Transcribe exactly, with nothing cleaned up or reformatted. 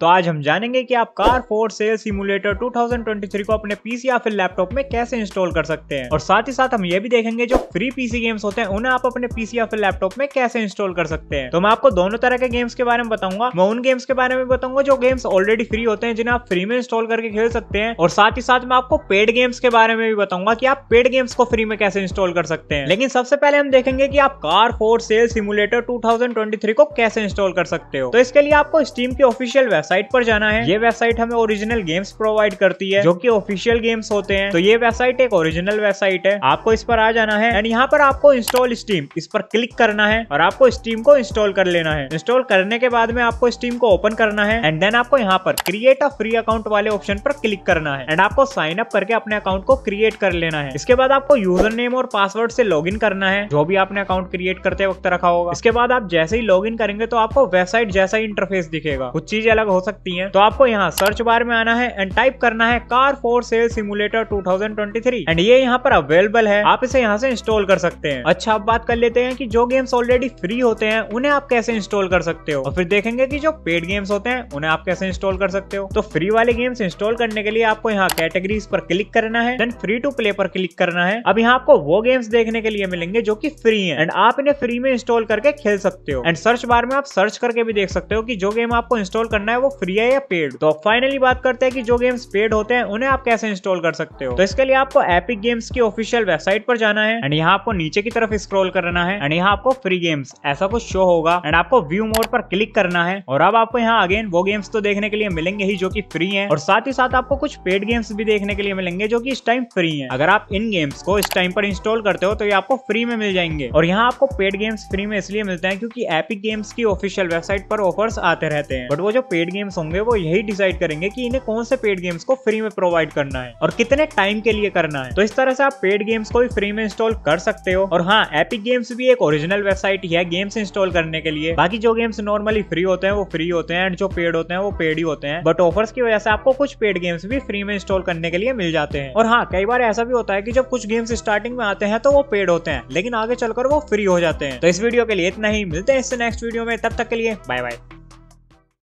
तो आज हम जानेंगे कि आप कार फॉर सेल सिमुलेटर दो हज़ार तेईस को अपने पीसी या फिर लैपटॉप में कैसे इंस्टॉल कर सकते हैं, और साथ ही साथ हम ये भी देखेंगे जो फ्री पीसी गेम्स होते हैं उन्हें आप अपने पीसी या फिर लैपटॉप में कैसे इंस्टॉल कर सकते हैं। तो मैं आपको दोनों तरह के गेम्स के बारे में बताऊंगा। मैं उन गेम्स के बारे में बताऊंगा जो गेम्स ऑलरेडी फ्री होते हैं जिन्हें आप फ्री में इंस्टॉल करके खेल सकते हैं, और साथ ही साथ मैं आपको पेड गेम्स के बारे में भी बताऊंगा कि आप पेड गेम्स को फ्री में कैसे इंस्टॉल कर सकते हैं। लेकिन सबसे पहले हम देखेंगे कि आप कार फॉर सेल सिमुलेटर दो हज़ार तेईस को कैसे इंस्टॉल कर सकते हो। तो इसके लिए आपको स्टीम की ऑफिशियल वेबसाइट पर जाना है। ये वेबसाइट हमें ओरिजिनल गेम्स प्रोवाइड करती है जो कि ऑफिशियल गेम्स होते हैं। तो ये वेबसाइट एक ओरिजिनल वेबसाइट है, आपको इस पर आ जाना है एंड यहाँ पर आपको इंस्टॉल स्टीम इस पर क्लिक करना है और आपको स्टीम को इंस्टॉल कर लेना है। इंस्टॉल करने के बाद में आपको स्टीम को ओपन करना है एंड देन आपको यहाँ पर क्रिएट अ फ्री अकाउंट वाले ऑप्शन पर क्लिक करना है एंड आपको साइन अप करके अपने अकाउंट को क्रिएट कर लेना है। इसके बाद आपको यूजर नेम और पासवर्ड से लॉग इन करना है जो भी आपने अकाउंट क्रिएट करते वक्त रखा होगा। इसके बाद आप जैसे ही लॉग इन करेंगे तो आपको वेबसाइट जैसा ही इंटरफेस दिखेगा, कुछ चीजें अलग हो सकती हैं। तो आपको यहाँ सर्च बार में आना है एंड टाइप करना है कार फॉर सेल सिमुलेटर दो हज़ार तेईस एंड ये यहाँ पर अवेलेबल है, आप इसे यहाँ से इंस्टॉल कर सकते हैं। अच्छा, अब बात कर लेते हैं कि जो गेम्स ऑलरेडी फ्री होते हैं उन्हें आप कैसे इंस्टॉल कर सकते हो, और फिर देखेंगे कि जो पेड गेम्स होते हैं उन्हें आप कैसे इंस्टॉल कर सकते हो। तो फ्री वाले गेम्स इंस्टॉल करने के लिए आपको यहाँ कैटेगरीज पर क्लिक करना है, देन फ्री टू प्ले पर क्लिक करना है। अब यहाँ आपको वो गेम्स देखने के लिए मिलेंगे जो की फ्री है एंड आप इन्हें फ्री में इंस्टॉल करके खेल सकते हो एंड सर्च बार में आप सर्च करके भी देख सकते हो कि जो गेम आपको इंस्टॉल करना है वो फ्री है या पेड। तो फाइनली बात करते हैं कि जो गेम्स पेड होते हैं उन्हें आप कैसे इंस्टॉल कर सकते हो। तो इसके लिए आपको एपिक गेम्स की ऑफिशियल वेबसाइट पर जाना है एंड यहाँ आपको नीचे की तरफ स्क्रॉल करना है एंड यहाँ आपको फ्री गेम्स ऐसा कुछ शो होगा एंड आपको व्यू मोड पर क्लिक करना है। और अब आपको यहाँ अगेन वो गेम्स तो देखने के लिए मिलेंगे ही जो की फ्री है, और साथ ही साथ आपको कुछ पेड गेम्स भी देखने के लिए मिलेंगे जो की इस टाइम फ्री है। अगर आप इन गेम्स को इस टाइम पर इंस्टॉल करते हो तो ये आपको फ्री में मिल जाएंगे, और यहाँ आपको पेड गेम्स फ्री में इसलिए मिलते हैं क्योंकि एपिक गेम्स की ऑफिशियल वेबसाइट पर ऑफर्स आते रहते हैं। बट वो जो पेड गेम्स होंगे वो यही डिसाइड करेंगे कि इन्हें कौन से पेड गेम्स को फ्री में प्रोवाइड करना है और कितने टाइम के लिए करना है। तो इस तरह से आप पेड गेम्स को भी फ्री में इंस्टॉल कर सकते हो। और हाँ, एपिक गेम्स भी एक ओरिजिनल वेबसाइट ही है गेम्स इंस्टॉल करने के लिए। बाकी जो गेम्स नॉर्मली फ्री होते हैं वो फ्री होते हैं एंड जो पेड होते हैं वो पेड ही होते हैं, बट ऑफर्स की वजह से आपको कुछ पेड गेम्स भी फ्री में इंस्टॉल करने के लिए मिल जाते हैं। और हाँ, कई बार ऐसा भी होता है कि जब कुछ गेम्स स्टार्टिंग में आते हैं तो वो पेड होते हैं लेकिन आगे चलकर वो फ्री हो जाते हैं। तो इस वीडियो के लिए इतना ही, मिलते हैं इससे नेक्स्ट वीडियो में, तब तक के लिए बाय बाय।